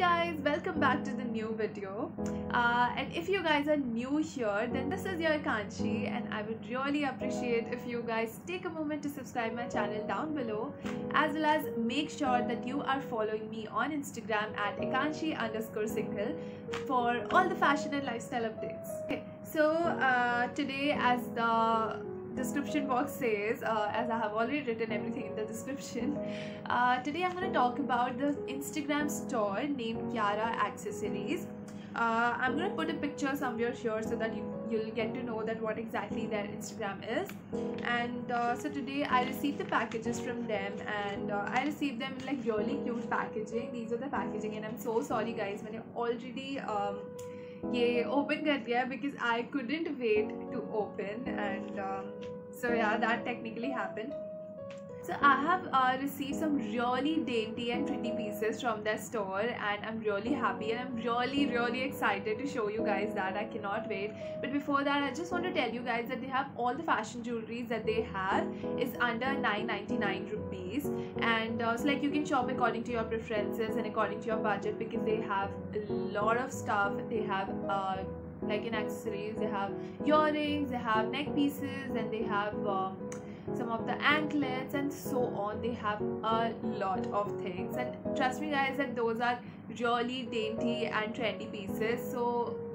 guys, welcome back to the new video and if you guys are new here then this is your Ekanshi and I would really appreciate if you guys take a moment to subscribe my channel down below as well as make sure that you are following me on Instagram at ekanshi_singhal for all the fashion and lifestyle updates. Okay, so today, as the description box says, as I have already written everything in the description, today I'm going to talk about the Instagram store named Gyara Accessories. I'm going to put a picture somewhere here so that you'll get to know that what exactly their Instagram is. And so today I received the packages from them, and I received them in like really cute packaging. These are the packaging, and I'm so sorry guys, मैंने already ये open कर दिया because I couldn't wait to open, and so yeah, that technically happened. So I have received some really dainty and pretty pieces from their store, and I'm really happy and I'm really excited to show you guys that. I cannot wait. But before that, I just want to tell you guys that they have all the fashion jewelries that they have is under 999 rupees, and so like you can shop according to your preferences and according to your budget, because they have a lot of stuff. They have like in accessories, they have earrings, they have neck pieces, and they have some of the anklets and so on. They have a lot of things, and trust me guys that those are really dainty and trendy pieces, so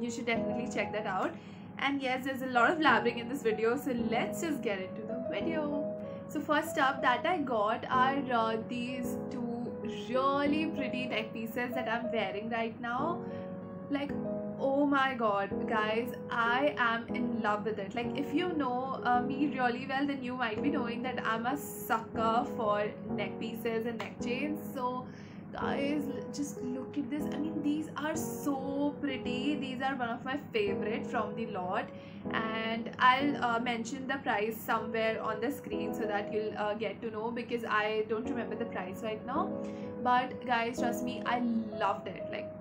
you should definitely check that out. And yes, there's a lot of blabbering in this video, so let's just get into the video. So first up that I got are these two really pretty neck pieces that I'm wearing right now. Like, oh my god guys, I am in love with it. Like, if you know me really well, then you might be knowing that I'm a sucker for neck pieces and neck chains. So guys, just look at this. I mean, these are so pretty. These are one of my favorite from the lot, and I'll mention the price somewhere on the screen so that you'll get to know, because I don't remember the price right now. But guys, trust me, I loved it. Like,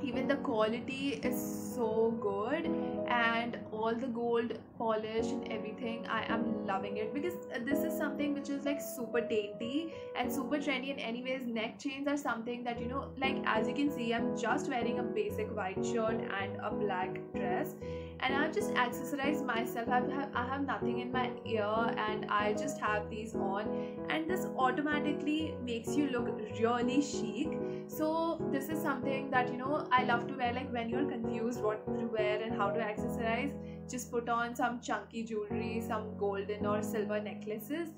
even the quality is so good, and all the gold polish and everything, I am loving it, because this is something which is like super dainty and super trendy. And anyways, neck chains are something that, you know, like as you can see, I'm just wearing a basic white shirt and a black dress, and I've just accessorized myself. I have nothing in my ear, and I just have these on, and this automatically makes you look really chic. So this is something that, you know, I love to wear. Like, when you're confused what to wear and how to accessorize, just put on some chunky jewelry, some golden or silver necklaces,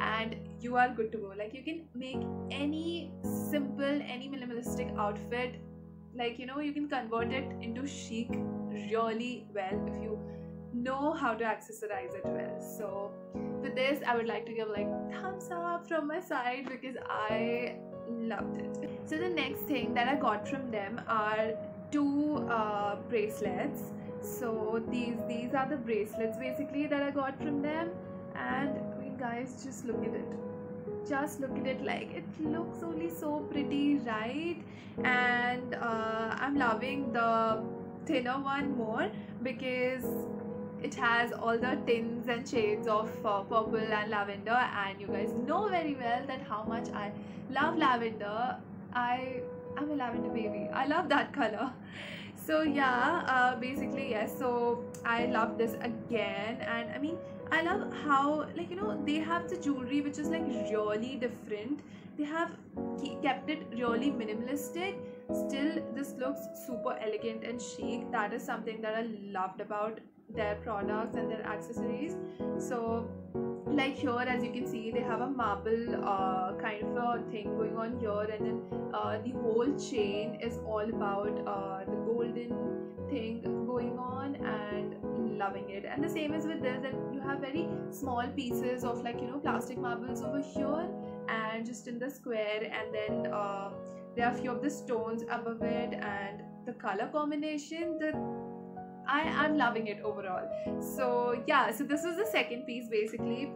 and you are good to go. Like, you can make any simple, any minimalistic outfit, like, you know, you can convert it into chic really well if you know how to accessorize it well. So with this, I would like to give like thumbs up from my side, because I loved it. So the next thing that I got from them are two bracelets. So these are the bracelets basically that I got from them, and I mean, guys, just look at it. Just look at it. Like, it looks only so pretty, right? And I'm loving the thinner one more, because it has all the tints and shades of purple and lavender, and you guys know very well that how much I love lavender. I am a lavender baby. I love that color. So yeah, basically yes, so I love this again. And I mean, I love how, like, you know, they have the jewelry which is like really different. They have kept it really minimalistic, still this looks super elegant and chic. That is something that I loved about their products and their accessories. So like here, as you can see, they have a marble kind of a thing going on here, and then the whole chain is all about the golden thing going on, and loving it. And the same is with this, that you have very small pieces of, like, you know, plastic marbles over here and just in the square, and then there are a few of the stones above it, and the color combination, the I am loving it overall. So yeah, so this was the second piece basically.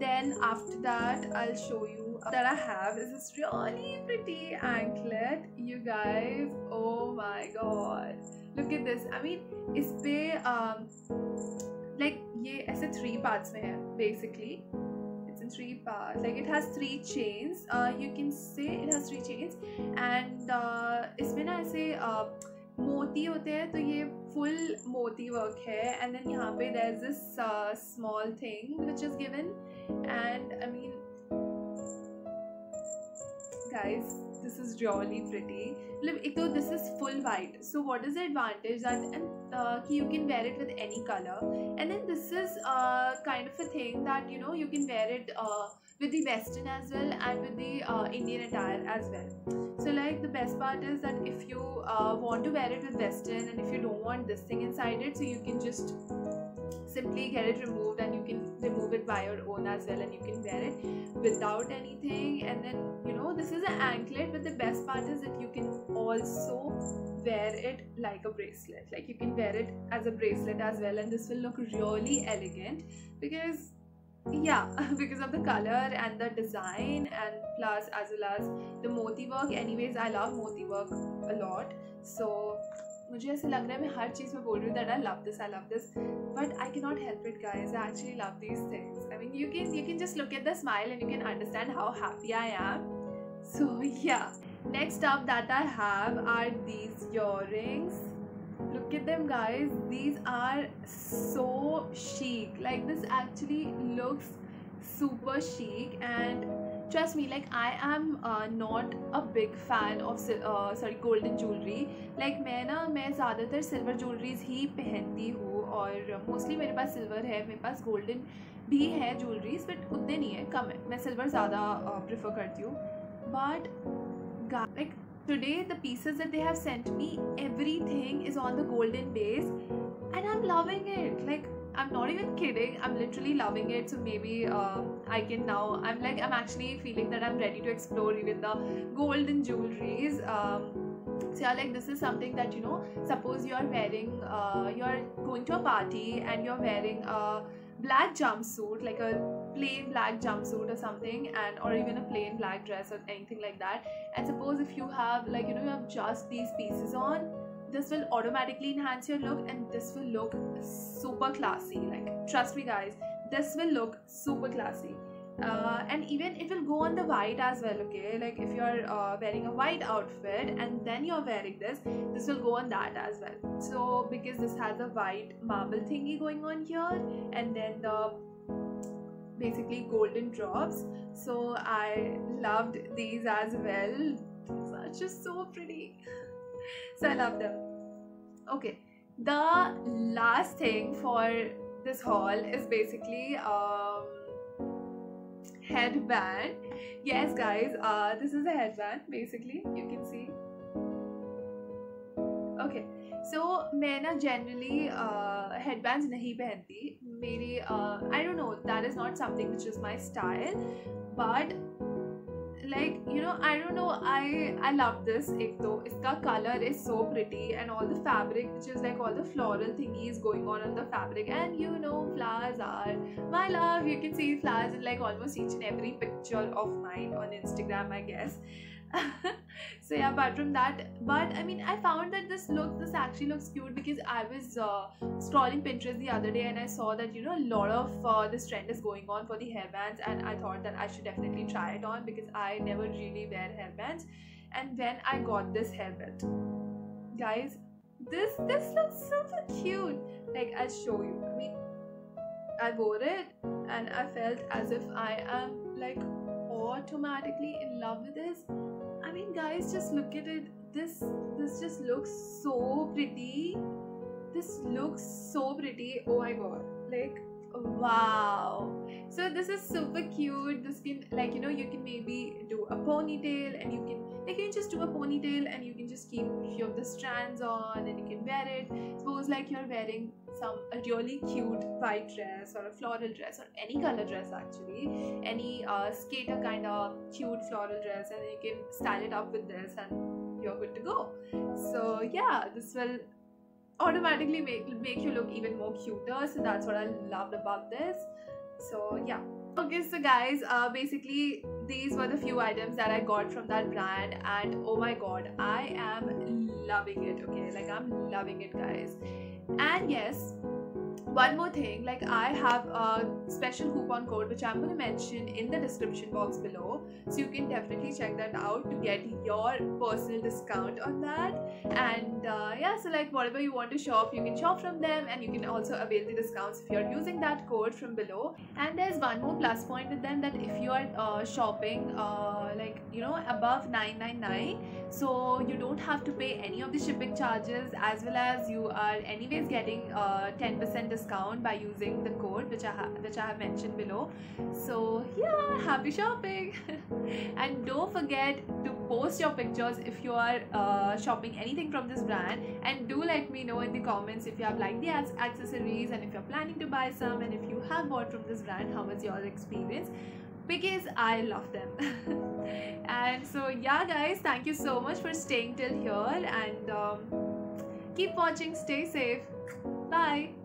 Then after that, I'll show you that I have is this really pretty anklet. You guys, oh my god, look at this. I mean, ispe like ye aise three parts mein hai basically. In three parts, like it has three chains. You can say it has three chains, and इसमें ना ऐसे मोती होते हैं, तो ये full मोती work है। एंड देन यहाँ पे there is this small thing which is given, and I mean guys this is really pretty. मतलब एक तो this is full white, so what is the advantage that and कि you can wear it with any colour. And then this is kind of a thing that you know you can wear it with the western as well and with the Indian attire as well. So like the best part is that if you want to wear it with western and if you don't want this thing inside it, so you can just simply get it removed and you can remove it by your own as well, and you can wear it without anything. And then you know this is an anklet, but the best part is that you can also wear it like a bracelet, like you can wear it as a bracelet as well, and this will look really elegant because yeah, because of the color and the design, and plus as well as the moti work. Anyways, I love moti work a lot, so मुझे ऐसे लग रहा है मैं हर चीज़ में बोल रही हूँ that I love this, but I cannot help it, guys. I actually love these things. I mean, you can just look at the smile and you can understand how happy I am. So yeah, next up that I have are these earrings. Look at them, guys. These are so chic. Like this actually looks super chic, and trust me, like I am not a big fan of golden jewelry. Like मैं ज़्यादातर silver jewelries ही पहनती हूँ, और mostly मेरे पास silver है, मेरे पास golden भी है jewelries, but उतने नहीं है, कम है। मैं silver ज़्यादा prefer करती हूँ, but like today the pieces that they have sent me, everything is on the golden base and I'm loving it. Like I'm not even kidding, I'm literally loving it. So maybe I can now, I'm actually feeling that I'm ready to explore even the golden jewelries. So yeah, like this is something that you know, suppose you are wearing you're going to a party and you're wearing a black jumpsuit, like a plain black jumpsuit or something, and or even a plain black dress or anything like that, and suppose if you have like you know you have just these pieces on, this will automatically enhance your look and this will look super classy. Like trust me guys, this will look super classy, and even it will go on the white as well. Okay, like if you're wearing a white outfit and then you're wearing this will go on that as well. So because this has a white marble thingy going on here, and then the basically golden drops, so I loved these as well. It's just so pretty. So I love them. Okay, the last thing for this haul is basically headband. Yes guys, this is a headband. Basically you can see. Okay, so मैं ना generally headbands नहीं पहनती. मेरी I don't know, that is not something which is my style, but like you know I don't know, I love this. एक तो इसका color is so pretty, and all the fabric which is like all the floral thingies going on the fabric, and you know flowers are my love. You can see flowers in like almost each and every picture of mine on Instagram, I guess. So yeah, apart from that, but I mean I found that this actually looks cute, because I was scrolling Pinterest the other day and I saw that you know a lot of this trend is going on for the hairbands, and I thought that I should definitely try it on, because I never really wear hairbands. And then I got this hairband, guys. This looks super cute. Like I'll show you. I mean I wore it and I felt as if I am like automatically in love with this. I mean guys, just look at it. This just looks so pretty. This looks so pretty. Oh my god, like wow. So this is super cute. This can like you know you can maybe do a ponytail, and you can just do a ponytail and you can just keep few of the strands on, and you can wear it. Suppose like you're wearing a really cute white dress or a floral dress or any color dress, actually any skater kind of cute floral dress, and you can style it up with this and you're good to go. So yeah, this will automatically make you look even more cuter. So that's what I loved about this. So yeah. Okay, so guys, basically these were the few items that I got from that brand, and oh my god, I am loving it. Okay, like I'm loving it guys. And yes, one more thing, like I have a special coupon code which I'm going to mention in the description box below, so you can definitely check that out to get your personal discount on that. And yeah, so like whatever you want to shop, you can shop from them, and you can also avail the discounts if you're using that code from below. And there's one more plus point with them, that if you are shopping like, you know, above 999, so you don't have to pay any of the shipping charges, as well as you are anyways getting 10% discount by using the code which I have mentioned below. So yeah, happy shopping. And don't forget to post your pictures if you are shopping anything from this brand, and do let me know in the comments if you have liked the accessories, and if you're planning to buy some, and if you have bought from this brand, how was your experience, because I love them. And so yeah guys, thank you so much for staying till here, and keep watching, stay safe, bye.